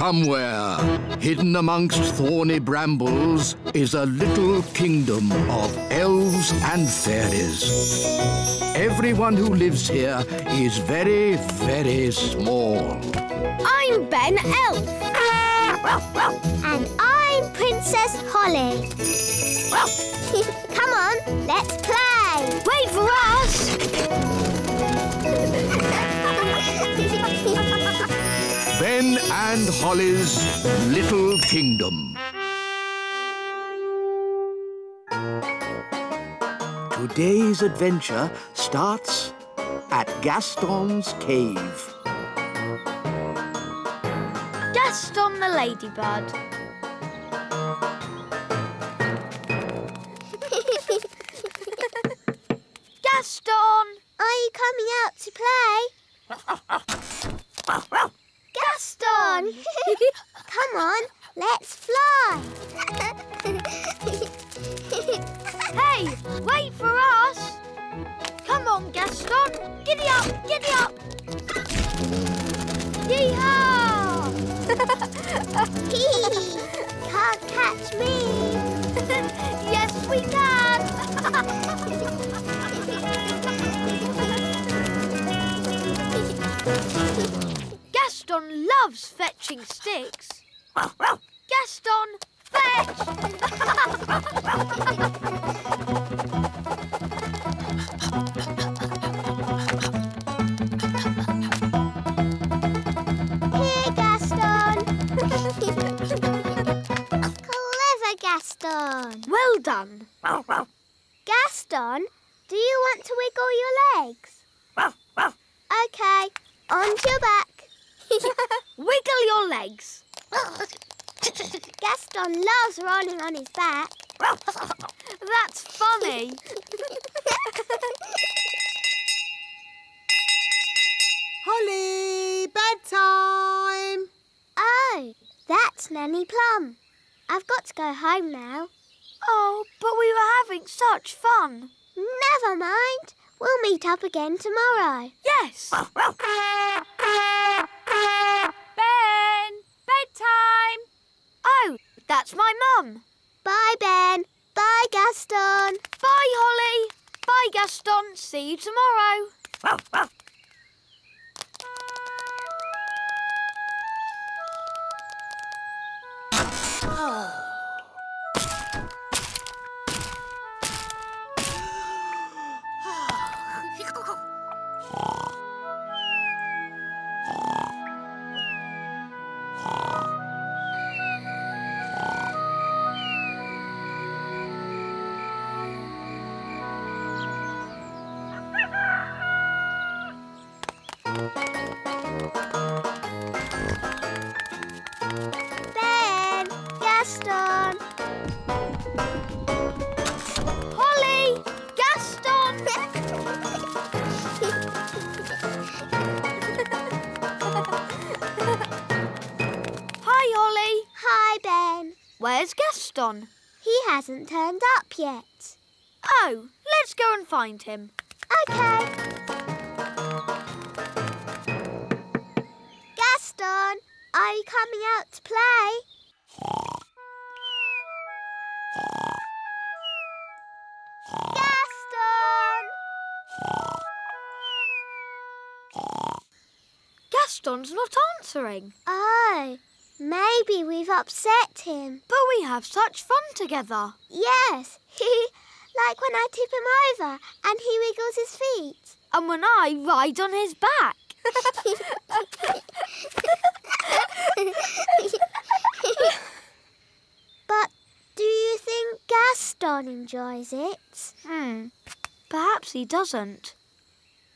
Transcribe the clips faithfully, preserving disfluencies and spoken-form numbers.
Somewhere, hidden amongst thorny brambles, is a little kingdom of elves and fairies. Everyone who lives here is very, very small. I'm Ben Elf. And I'm Princess Holly. Come on, let's play. Wait for us. Ben and Holly's Little Kingdom. Today's adventure starts at Gaston's cave. Gaston the ladybird. Gaston! Are you coming out to play? Gaston! Come on, let's fly! Hey, wait for us! Come on, Gaston! Giddy up, giddy up! Yee-haw! Can't catch me! Yes, we can! Gaston loves fetching sticks. Gaston, fetch! Here, Gaston! Clever, Gaston! Well done. Gaston, do you want to wiggle your legs? Okay, onto your back. Wiggle your legs. Gaston loves rolling on his back. That's funny. Holly, bedtime. Oh, that's Nanny Plum. I've got to go home now. Oh, but we were having such fun. Never mind. We'll meet up again tomorrow. Yes. Ben! Bedtime! Oh, that's my mum. Bye, Ben. Bye, Gaston. Bye, Holly. Bye, Gaston. See you tomorrow. Oh. He hasn't turned up yet. Oh, let's go and find him. Okay. Gaston, are you coming out to play? Gaston! Gaston's not answering. Oh. Maybe we've upset him. But we have such fun together. Yes, like when I tip him over and he wiggles his feet. And when I ride on his back. But do you think Gaston enjoys it? Hmm, perhaps he doesn't.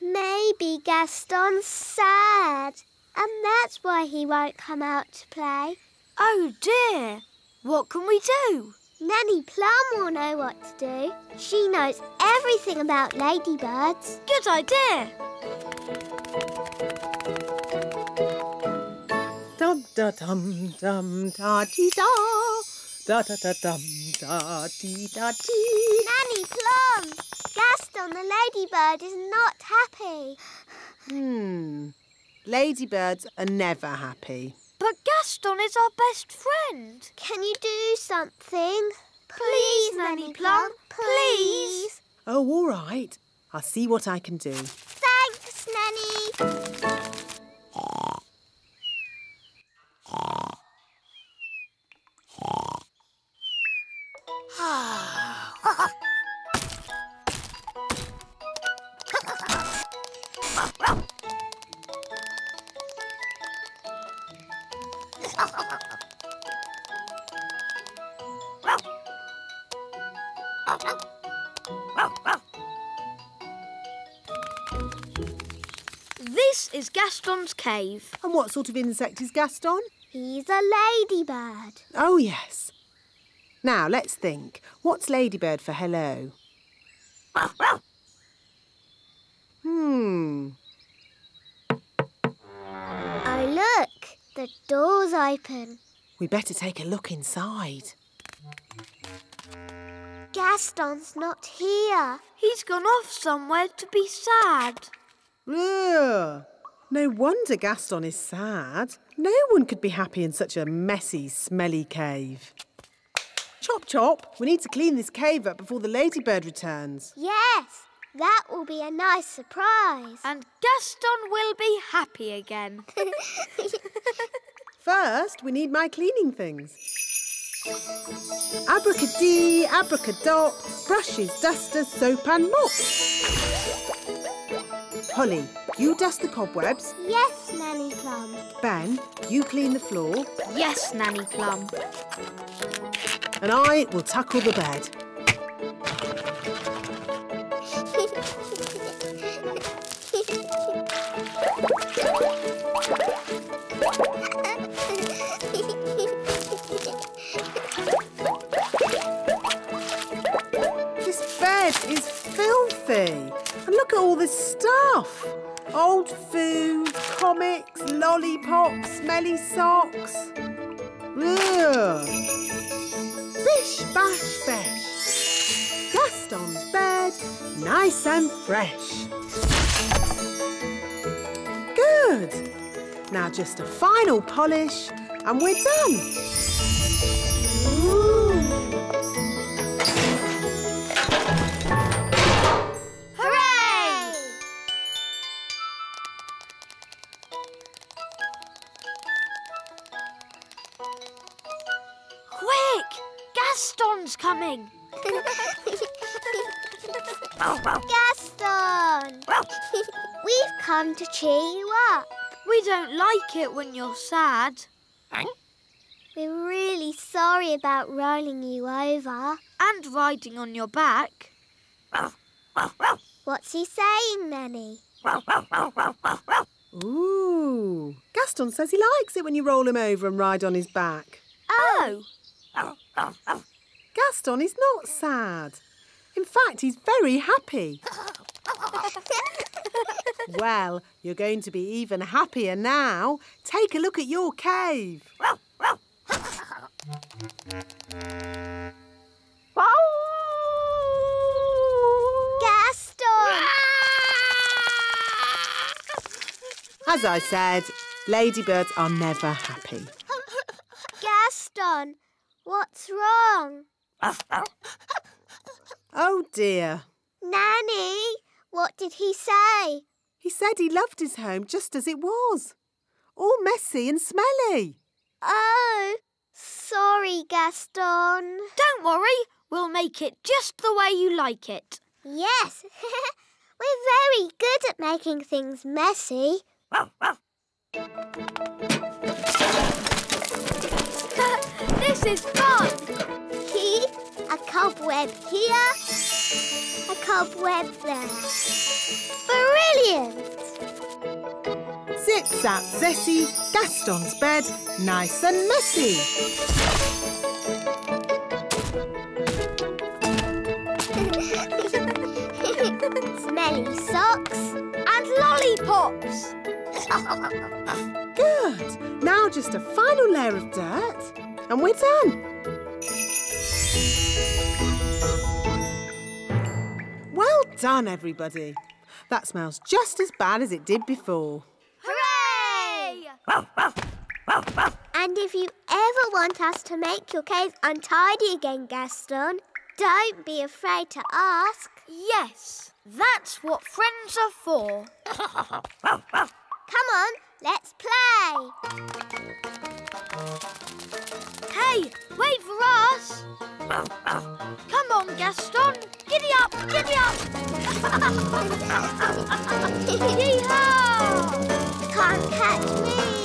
Maybe Gaston's sad. And that's why he won't come out to play. Oh, dear. What can we do? Nanny Plum will know what to do. She knows everything about ladybirds. Good idea. Dum-da-dum-dum-da-dee-da. Da-da-da-dum-da-dee-da-dee. Nanny Plum, Gaston the ladybird is not happy. Hmm... Ladybirds are never happy. But Gaston is our best friend. Can you do something? Please, Nanny Plum, please. Oh, all right. I'll see what I can do. Thanks, Nanny. This is Gaston's cave. And what sort of insect is Gaston? He's a ladybird. Oh, yes. Now, let's think. What's ladybird for hello? Hmm. Oh, look. The door's open. We better take a look inside. Gaston's not here. He's gone off somewhere to be sad. Ugh. No wonder Gaston is sad. No one could be happy in such a messy, smelly cave. Chop, chop. We need to clean this cave up before the ladybird returns. Yes, that will be a nice surprise. And Gaston will be happy again. First, we need my cleaning things. Abracadee, abracadot, brushes, dusters, soap and mop. Holly, you dust the cobwebs. Yes, Nanny Plum. Ben, you clean the floor. Yes, Nanny Plum. And I will tackle the bed. This bed is filthy. And look at all this stuff. Old food, comics, lollipops, smelly socks. Ugh. Bish, bash, bash. Gaston's bed, nice and fresh. Good. Now just a final polish and we're done. Ooh. Hooray! Quick! Gaston's coming! Gaston! We've come to cheer you up. We don't like it when you're sad. Huh? We're really sorry about rolling you over. And riding on your back. What's he saying, Nanny? Ooh. Gaston says he likes it when you roll him over and ride on his back. Oh! Gaston is not sad. In fact, he's very happy. Well, you're going to be even happier now. Take a look at your cave. Gaston! As I said, ladybirds are never happy. Gaston! What's wrong? Oh, dear. Nanny, what did he say? He said he loved his home just as it was. All messy and smelly. Oh, sorry, Gaston. Don't worry. We'll make it just the way you like it. Yes. We're very good at making things messy. This is fun! Key, a cobweb here, a cobweb there. Brilliant! Zip, zap, zessie, Gaston's bed, nice and messy. Smelly socks. And lollipops. Good. Now just a final layer of dirt. And we're done. Well done, everybody. That smells just as bad as it did before. Hooray! And if you ever want us to make your cave untidy again, Gaston, don't be afraid to ask. Yes, that's what friends are for. Come on, let's play. Hey, wait for us. Come on, Gaston. Giddy up, giddy up. Yee-haw! Can't catch me.